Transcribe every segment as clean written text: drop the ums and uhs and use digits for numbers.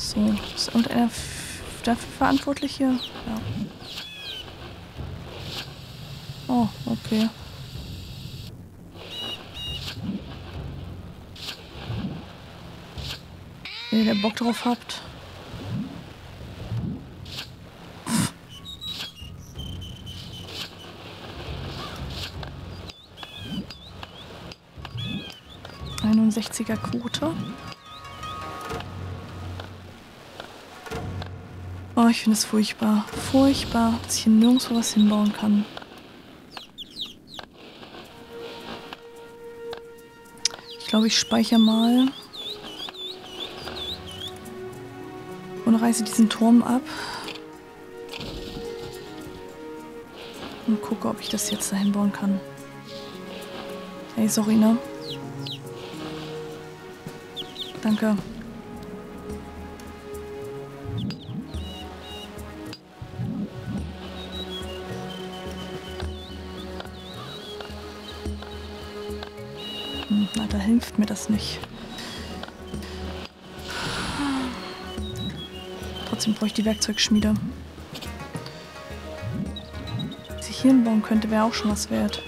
So, ist irgendeiner dafür verantwortlich hier? Ja. Oh, okay. Wenn ihr da Bock drauf habt. Sechziger Quote. Oh, ich finde es furchtbar. Furchtbar, dass ich hier nirgendwo was hinbauen kann. Ich glaube, ich speichere mal. Und reiße diesen Turm ab. Und gucke, ob ich das jetzt da hinbauen kann. Ey, sorry, ne? Danke. Na, da hilft mir das nicht. Trotzdem brauche ich die Werkzeugschmiede. Wenn ich hier hinbauen könnte, wäre auch schon was wert.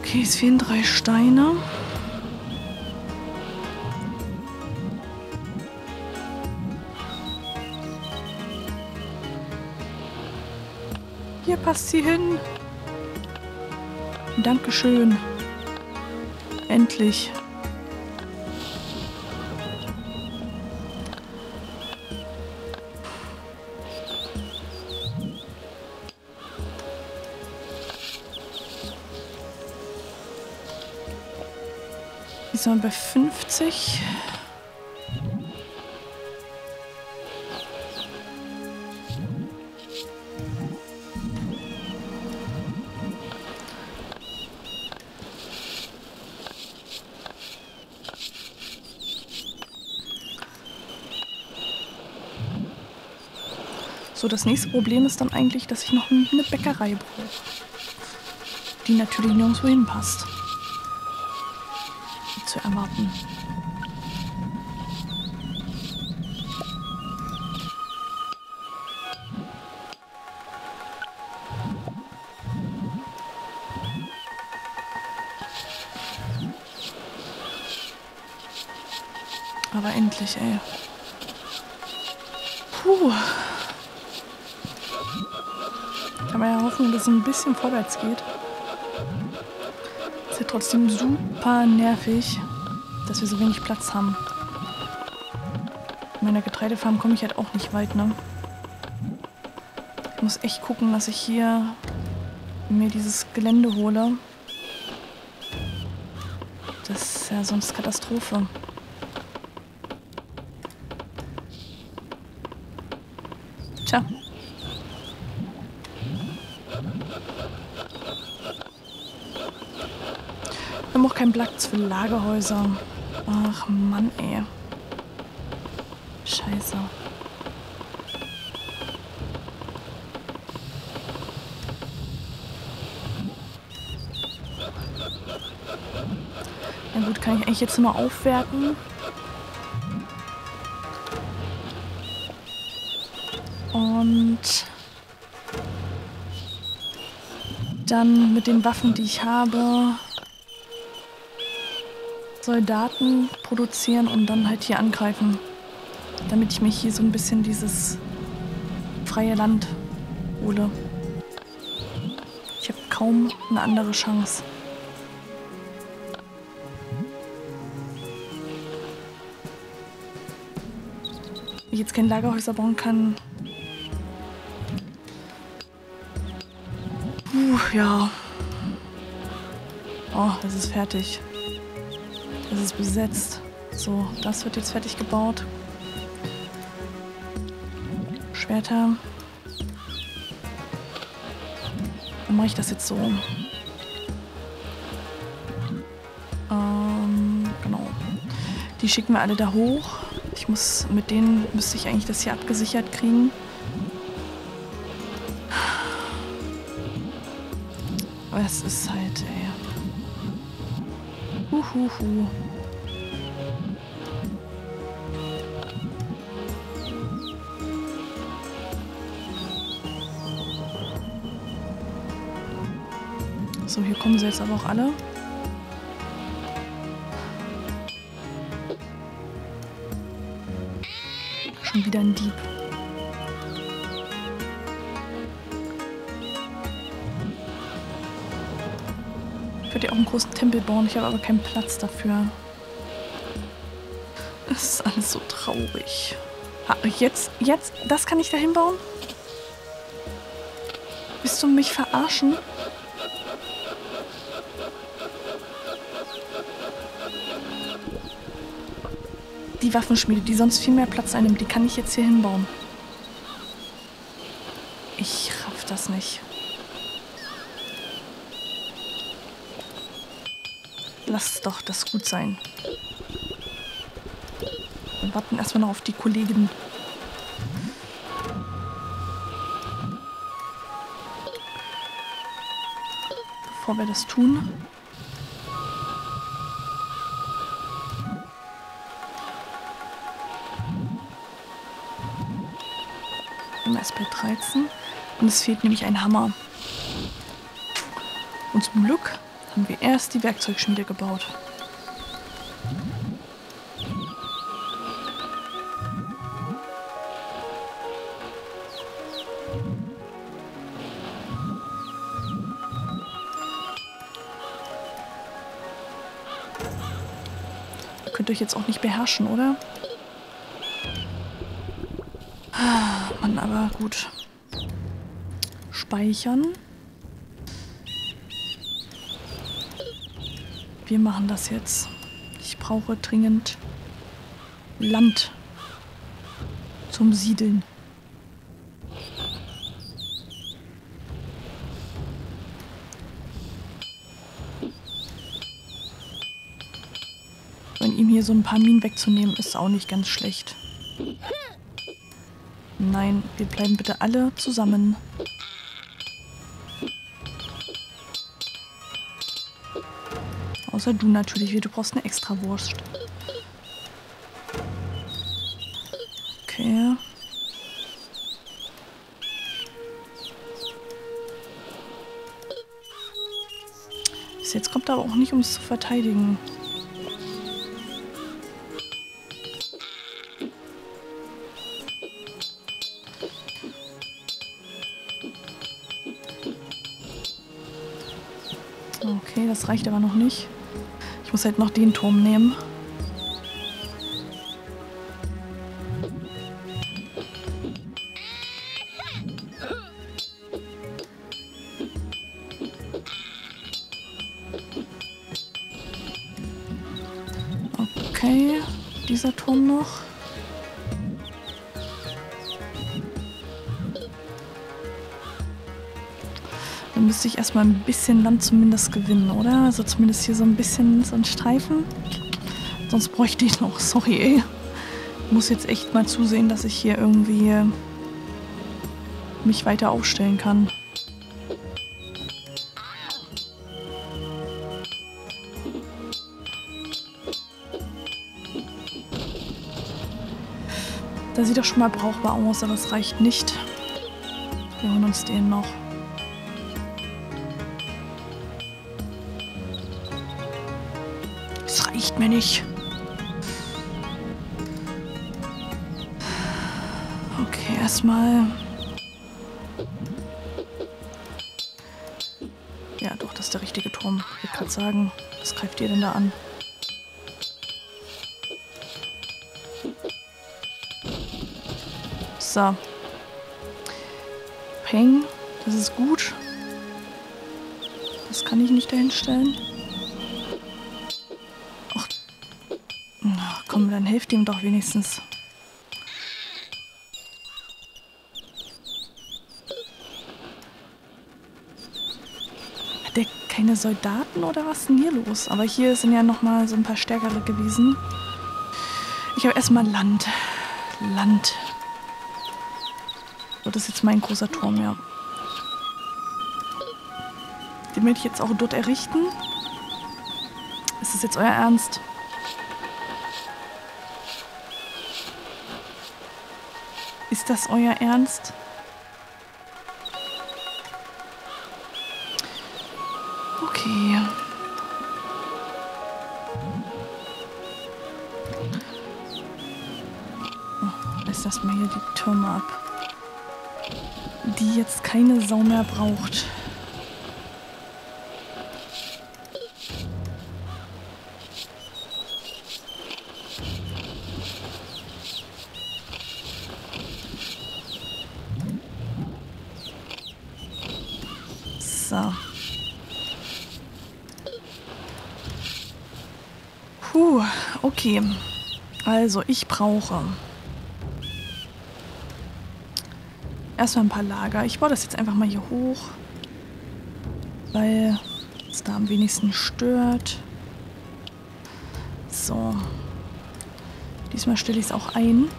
Okay, es fehlen 3 Steine. Hier passt sie hin. Dankeschön. Endlich. Sind wir bei 50. So, das nächste Problem ist dann eigentlich, dass ich noch eine Bäckerei brauche, die natürlich nirgendwo hinpasst. Zu erwarten. Aber endlich, ey. Puh. Kann man ja hoffen, dass es ein bisschen vorwärts geht. Ist ja trotzdem super nervig, dass wir so wenig Platz haben. In meiner Getreidefarm komme ich halt auch nicht weit, ne? Ich muss echt gucken, dass ich hier mir dieses Gelände hole. Das ist ja sonst Katastrophe. Tja. Wir haben auch keinen Platz für Lagerhäuser. Ach Mann, ey. Scheiße. Na gut, kann ich eigentlich jetzt nochmal aufwerten. Und dann mit den Waffen, die ich habe, Soldaten produzieren und dann halt hier angreifen, damit ich mich hier so ein bisschen dieses freie Land hole. Ich habe kaum eine andere Chance. Wenn ich jetzt kein Lagerhäuser bauen kann. Ja. Oh, das ist fertig. Das ist besetzt. So, das wird jetzt fertig gebaut. Schwerter. Dann mache ich das jetzt so. Genau. Die schicken wir alle da hoch. Ich muss, mit denen müsste ich eigentlich das hier abgesichert kriegen. Aber es ist halt, ey. Huhuhu. So, hier kommen sie jetzt aber auch alle. Schon wieder ein Dieb. Ich würde ja auch einen großen Tempel bauen, ich habe aber keinen Platz dafür. Das ist alles so traurig. Ha, jetzt, das kann ich da hinbauen? Willst du mich verarschen? Die Waffenschmiede, die sonst viel mehr Platz einnimmt, die kann ich jetzt hier hinbauen. Ich raff das nicht. Lass doch das gut sein. Wir warten erstmal noch auf die Kollegen. Bevor wir das tun. SP13. Und es fehlt nämlich ein Hammer. Und zum Glück haben wir erst die Werkzeugschmiede gebaut. Ihr könnt euch jetzt auch nicht beherrschen, oder? Aber gut. Speichern. Wir machen das jetzt. Ich brauche dringend Land zum Siedeln. Wenn ihm hier so ein paar Minen wegzunehmen, ist auch nicht ganz schlecht. Nein, wir bleiben bitte alle zusammen. Außer du natürlich, wie du brauchst eine Extrawurst. Okay. Bis jetzt kommt er aber auch nicht, um es zu verteidigen. Okay, das reicht aber noch nicht. Ich muss halt noch den Turm nehmen. Okay, dieser Turm noch. Müsste ich erstmal ein bisschen Land zumindest gewinnen, oder? Also zumindest hier so ein bisschen so ein Streifen. Sonst bräuchte ich noch. Sorry, ey. Ich muss jetzt echt mal zusehen, dass ich hier irgendwie mich weiter aufstellen kann. Das sieht doch schon mal brauchbar aus, aber es reicht nicht. Wir holen uns den noch. Mir nicht. Okay, erstmal. Ja, doch, das ist der richtige Turm. Ich will gerade sagen, was greift ihr denn da an? So. Peng, das ist gut. Das kann ich nicht dahinstellen. Dann hilft ihm doch wenigstens. keine Soldaten oder was ist denn hier los? Aber hier sind ja nochmal so ein paar stärkere gewesen. Ich habe erstmal Land. Land. So, das ist jetzt mein großer Turm, ja. Den will ich jetzt auch dort errichten. Ist das jetzt euer Ernst? Ist das euer Ernst? Okay. Oh, ich lasse mal hier die Türme ab. Die jetzt keine Sau mehr braucht. So. Puh, okay. Also, ich brauche erstmal ein paar Lager. Ich baue das jetzt einfach mal hier hoch, weil es da am wenigsten stört. So. Diesmal stelle ich es auch ein,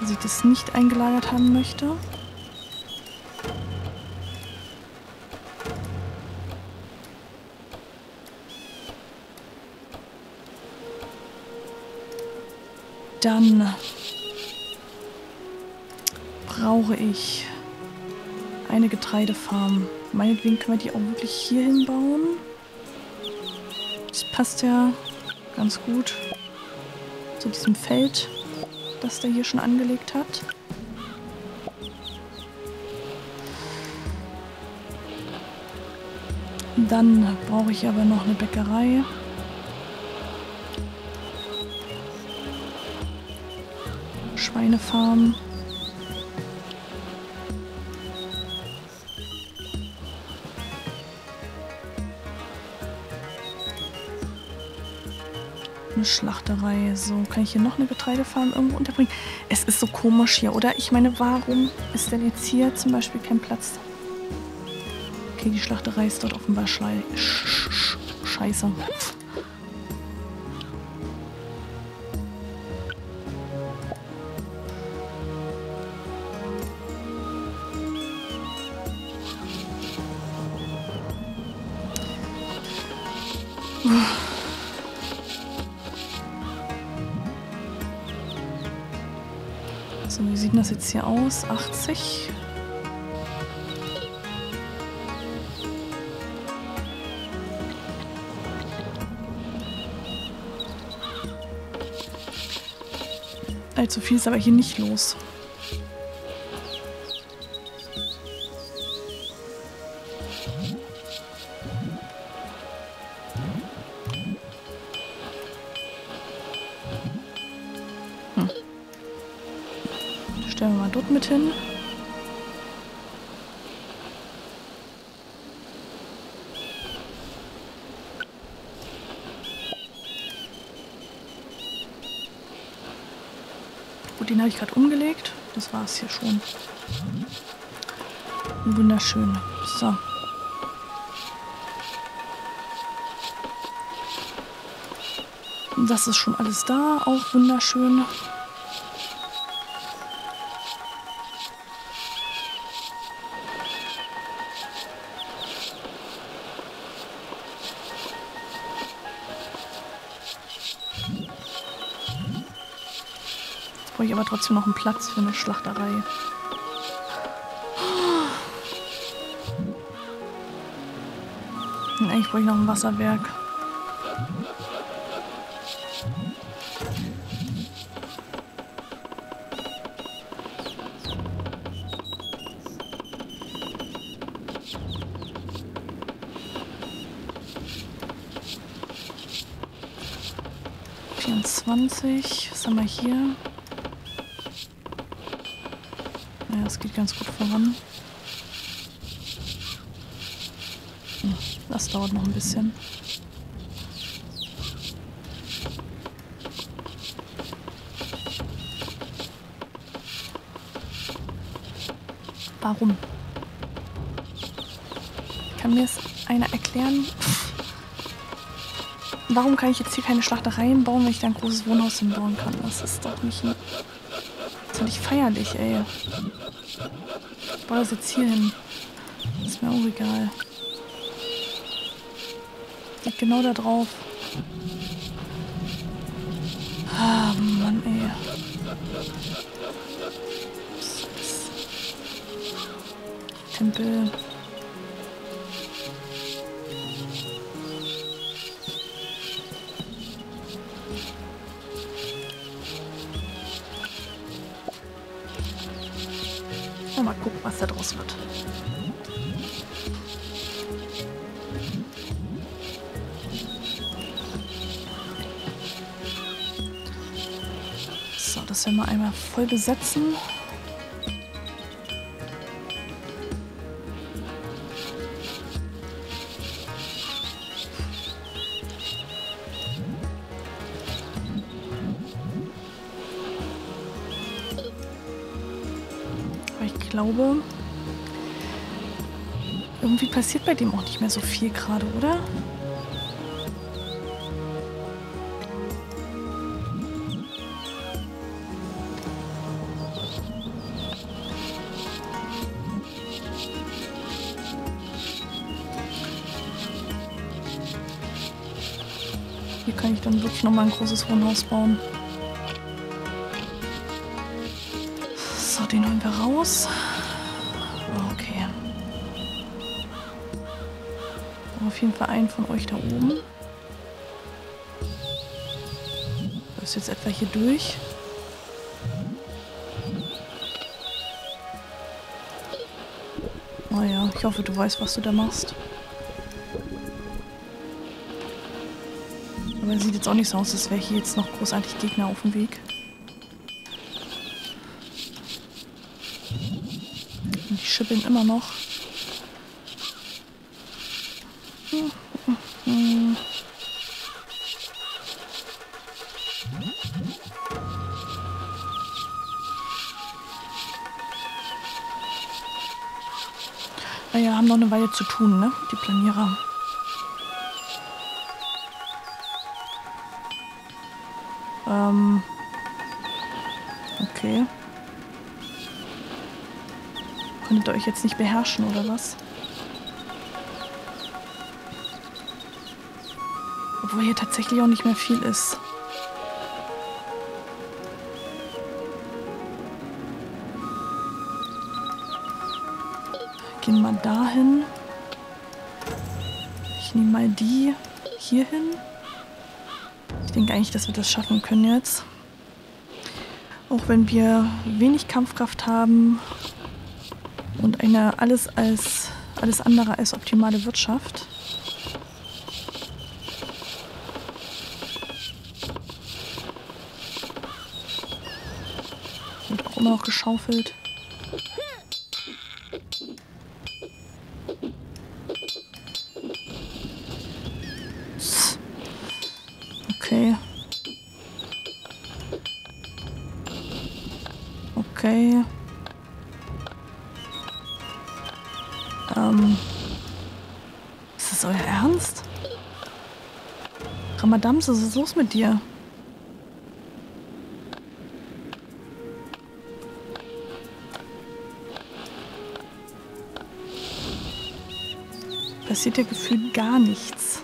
dass ich das nicht eingelagert haben möchte. Dann brauche ich eine Getreidefarm. Meinetwegen können wir die auch wirklich hier hinbauen. Das passt ja ganz gut zu diesem Feld, das der hier schon angelegt hat. Dann brauche ich aber noch eine Bäckerei. Schweinefarm. Eine Schlachterei. So, kann ich hier noch eine Getreidefarm irgendwo unterbringen? Es ist so komisch hier, oder? Ich meine, warum ist denn jetzt hier zum Beispiel kein Platz? Okay, die Schlachterei ist dort offenbar scheiße. So, wie sieht das jetzt hier aus? 80. Allzu viel ist aber hier nicht los. Stellen wir mal dort mit hin. Gut, den habe ich gerade umgelegt. Das war es hier schon. Wunderschön. So. Das ist schon alles da. Auch wunderschön. Brauche ich aber trotzdem noch einen Platz für eine Schlachterei. Und eigentlich brauche ich noch ein Wasserwerk. Was haben wir hier? Ja, es geht ganz gut voran. Das dauert noch ein bisschen. Warum? Kann mir das einer erklären? Warum kann ich jetzt hier keine Schlachtereien bauen, wenn ich da ein großes Wohnhaus hinbauen kann? Das ist doch nicht... Das ist doch nicht feierlich, ey. Ich baue das jetzt hier hin. Ist mir auch egal. Liegt genau da drauf. Ah, Mann, ey. Tempel. Mal gucken, was da draus wird. So, das werden wir einmal voll besetzen. Ich glaube, irgendwie passiert bei dem auch nicht mehr so viel gerade, oder? Hier kann ich dann wirklich nochmal ein großes Wohnhaus bauen. So, den holen wir raus. Okay. Auf jeden Fall einen von euch da oben. Das ist jetzt etwa hier durch. Naja, ich hoffe, du weißt, was du da machst. Aber sieht jetzt auch nicht so aus, als wäre hier jetzt noch großartig Gegner auf dem Weg. Die schippeln immer noch. Naja, haben noch eine Weile zu tun, ne? Die Planierer. Okay. Könntet ihr euch jetzt nicht beherrschen, oder was? Obwohl hier tatsächlich auch nicht mehr viel ist. Gehen wir mal dahin. Ich nehme mal die hier hin. Ich denke eigentlich, dass wir das schaffen können jetzt. Auch wenn wir wenig Kampfkraft haben. Und eine alles andere als optimale Wirtschaft. Wird auch immer noch geschaufelt. Okay. Okay. Ist das euer Ernst? Ramadams, was ist los mit dir? Passiert dir gefühlt gar nichts.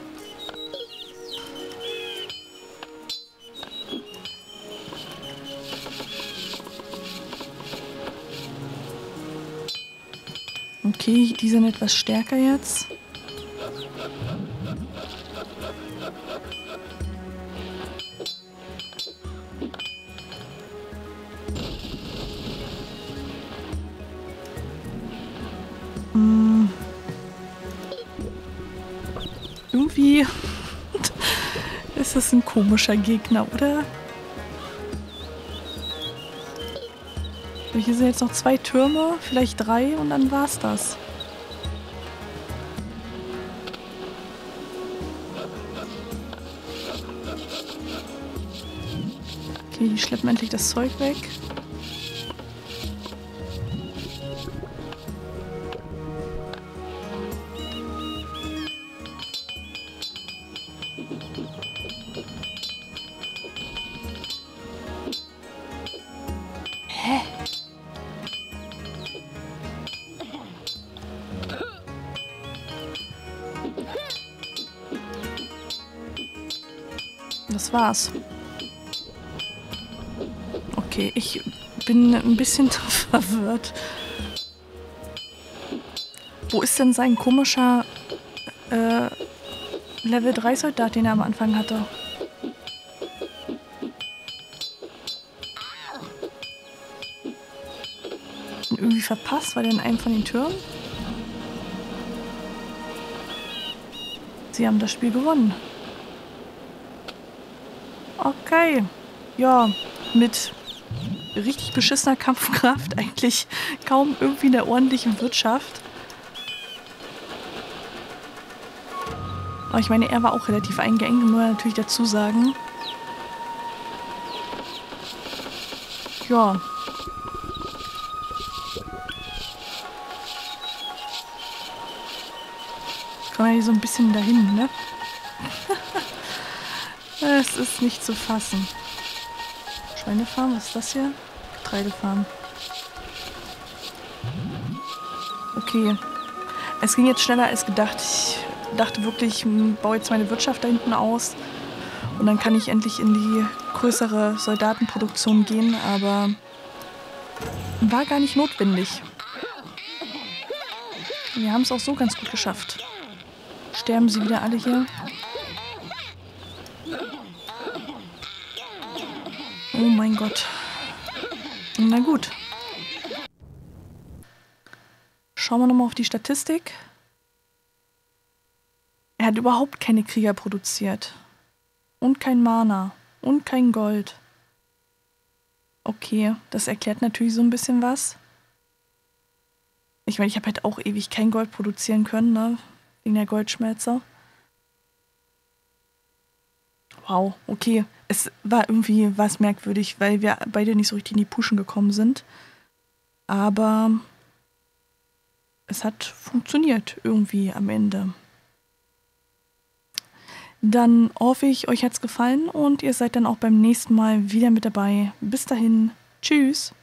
Okay, die sind etwas stärker jetzt. Irgendwie ist das ein komischer Gegner, oder? Hier sind jetzt noch 2 Türme, vielleicht 3 und dann war's das. Okay, die schleppen endlich das Zeug weg. Das war's. Okay, ich bin ein bisschen verwirrt. Wo ist denn sein komischer Level 3 Soldat, den er am Anfang hatte? Irgendwie verpasst, war der in einem von den Türmen? Sie haben das Spiel gewonnen. Okay. Ja, mit richtig beschissener Kampfkraft, eigentlich kaum irgendwie einer ordentlichen Wirtschaft. Aber ich meine, er war auch relativ eingeengt, muss man natürlich dazu sagen. Ja. Kommen wir hier so ein bisschen dahin, ne? Es ist nicht zu fassen. Schweinefarm, was ist das hier? Getreidefarm. Okay. Es ging jetzt schneller als gedacht. Ich dachte wirklich, ich baue jetzt meine Wirtschaft da hinten aus. Und dann kann ich endlich in die größere Soldatenproduktion gehen, aber war gar nicht notwendig. Wir haben es auch so ganz gut geschafft. Sterben sie wieder alle hier? Oh mein Gott. Na gut. Schauen wir nochmal auf die Statistik. Er hat überhaupt keine Krieger produziert. Und kein Mana. Und kein Gold. Okay, das erklärt natürlich so ein bisschen was. Ich meine, ich habe halt auch ewig kein Gold produzieren können, ne? Wegen der Goldschmelze. Wow, okay. Es war irgendwie was merkwürdig, weil wir beide nicht so richtig in die Puschen gekommen sind. Aber es hat funktioniert irgendwie am Ende. Dann hoffe ich, euch hat's gefallen und ihr seid dann auch beim nächsten Mal wieder mit dabei. Bis dahin, tschüss!